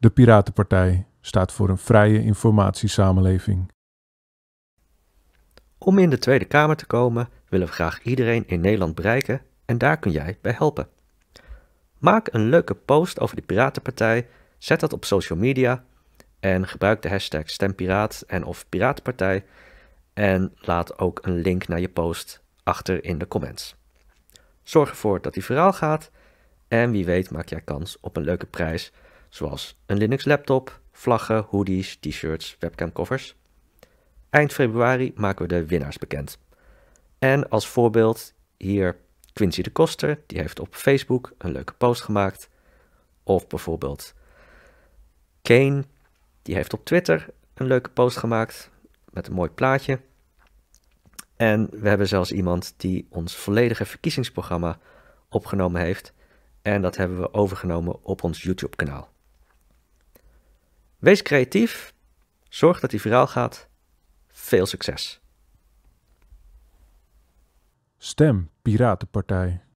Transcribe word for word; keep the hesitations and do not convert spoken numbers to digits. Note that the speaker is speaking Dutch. De Piratenpartij staat voor een vrije informatiesamenleving. Om in de Tweede Kamer te komen willen we graag iedereen in Nederland bereiken en daar kun jij bij helpen. Maak een leuke post over de Piratenpartij, zet dat op social media en gebruik de hashtag StemPiraat en of Piratenpartij en laat ook een link naar je post achter in de comments. Zorg ervoor dat die viraal gaat en wie weet maak jij kans op een leuke prijs zoals een Linux laptop, vlaggen, hoodies, t-shirts, webcamcovers. Eind februari maken we de winnaars bekend. En als voorbeeld hier Quincy de Coster, die heeft op Facebook een leuke post gemaakt. Of bijvoorbeeld Kane, die heeft op Twitter een leuke post gemaakt met een mooi plaatje. En we hebben zelfs iemand die ons volledige verkiezingsprogramma opgenomen heeft. En dat hebben we overgenomen op ons YouTube kanaal. Wees creatief, zorg dat die viraal gaat. Veel succes! Stem Piratenpartij.